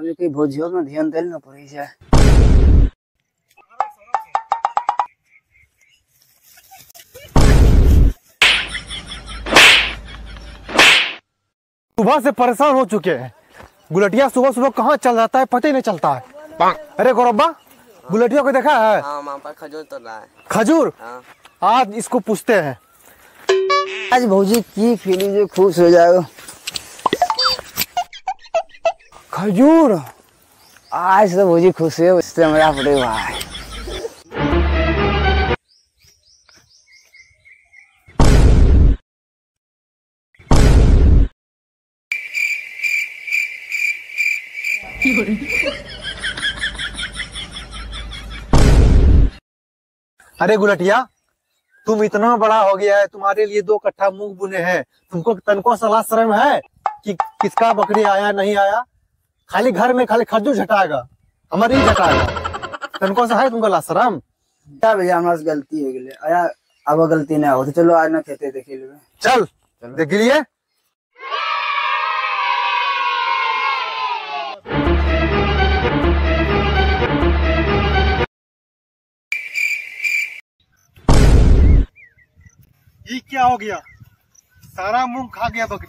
તમે કઈ ભોજ્યોમાં ધ્યાન દેલ ન પડી જાય। सुबह से परेशान हो चुके हैं। गुलटिया सुबह सुबह कहाँ चल जाता है पता ही नहीं चलता है। अरे गौरब्बा, गुलटिया को देखा है? हाँ, खजूर तोड़ रहा है। खजूर? हाँ। आज इसको पूछते हैं। आज भौजी की खिली जो खुश हो जाएगा। खजूर आज तो भौजी खुश है, उससे मजा पड़े भाई। अरे गुलटिया, तुम इतना बड़ा हो गया है, तुम्हारे लिए 2 कट्ठा मूंग बुने हैं, तुमको तनको सलाह शर्म है कि किसका बकरी आया नहीं आया? खाली घर में खाली खजूर झटाएगा, हमारी झटाएगा। तनको सा है तुमको लाशरम? क्या भैया, हमारे गलती है गले। आया अब गलती ना हो तो चलो आज ना खेते देख लिए। चल देख लिए। ये क्या हो गया, सारा मूंग खा गया बकरी।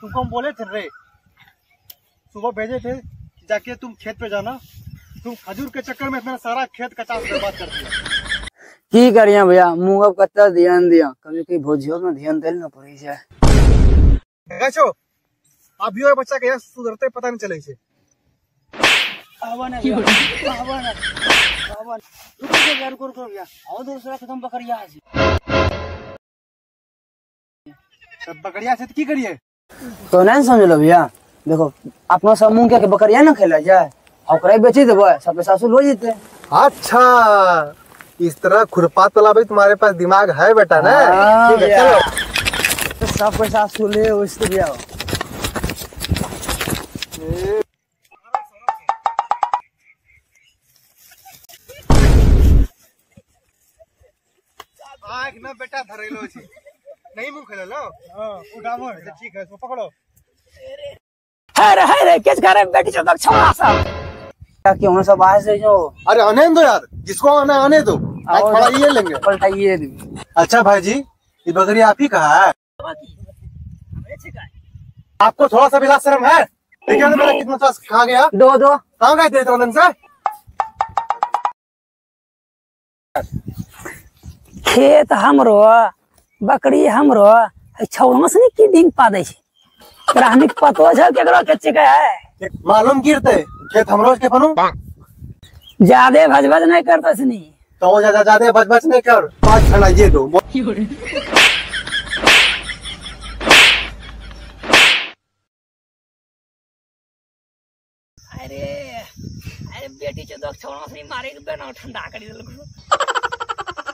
तुमको हम बोले थे रे, सुबह भेजे थे जाके तुम खेत पे जाना, तुम खजूर के चक्कर में मेरा सारा खेत कचास बर्बाद कर दिया। की करिए भैया, मूंग अब कत्ता ध्यान दिया, कभी कोई भोजियों में ध्यान देना पड़ी जाए। देखो अभी और बच्चा के सुधरते पता नहीं चले छे। आवन रुक के घर कर कर गया और दूसरा खत्म बकरिया है। सब बकरिया से की करिए तो नहीं समझ लो भैया। देखो अपना सब मूंग के बकरिया ना खेला जाए और बेची देवे, सब पैसा वसूल हो जाते। अच्छा इस तरह खुरपा तला भी तुम्हारे पास दिमाग है बेटा ना। ठीक है चलो, सब पैसा वसूल है उसके भैया। आग ना बेटा धरेलो छी नहीं मुंह खेला लो। हां उठाओ, ठीक है इसको पकड़ो। अरे अरे किस घर में बैठी छोड़ छोड़ा सब ताकि उन सब आए से जो। अरे आने दो यार, जिसको आना आने दो, आज थोड़ा ये लेंगे पलटाइए। अच्छा भाई जी, ये बकरी आप ही का है? आपको थोड़ा सा बिला शर्म है? देखिए ना मेरा कितना सास खा गया। दो दो कहां गए थे तोलन से? खेत हमरो बकरी हमरो छौड़ों से की डिंग पा दे छे। प्राणिक पतो छे केकरो के चिका है मालूम गिरते खेत हमरो के पनु। ज्यादा भजभज नहीं करता सनी तो ज्यादा भजभज नहीं कर। 5 खाना ये दो। अरे अरे बेटी जो दो छौड़ों से मारे के बना ठंडा कर देलको।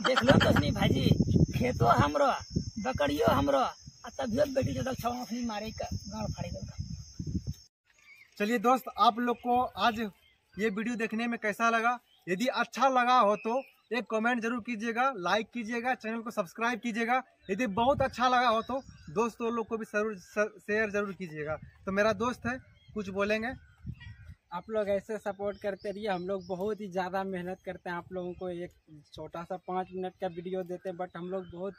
देख लो तसनी भाईजी, खेतो हमरो बकरियो हमरो, तभी बेटी जो छौड़ों मारे का गांव फाड़ी देगा। चलिए दोस्त, आप लोग को आज ये वीडियो देखने में कैसा लगा? यदि अच्छा लगा हो तो एक कमेंट जरूर कीजिएगा, लाइक कीजिएगा, चैनल को सब्सक्राइब कीजिएगा। यदि बहुत अच्छा लगा हो तो दोस्तों लोग को भी जरूर शेयर जरूर कीजिएगा। तो मेरा दोस्त है, कुछ बोलेंगे? आप लोग ऐसे सपोर्ट करते रहिए, हम लोग बहुत ही ज़्यादा मेहनत करते हैं। आप लोगों को एक छोटा सा 5 मिनट का वीडियो देते हैं, बट हम लोग बहुत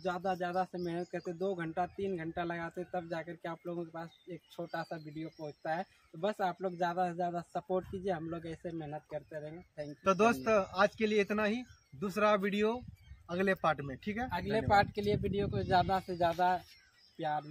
ज़्यादा से मेहनत करते हैं। 2 घंटा 3 घंटा लगाते तब जाकर के आप लोगों के पास एक छोटा सा वीडियो पहुंचता है। तो बस आप लोग ज़्यादा से ज़्यादा सपोर्ट कीजिए, हम लोग ऐसे मेहनत करते रहेंगे। Thank you. तो दोस्त आज के लिए इतना ही, दूसरा वीडियो अगले पार्ट में, ठीक है? अगले पार्ट के लिए वीडियो को ज़्यादा से ज़्यादा प्यार।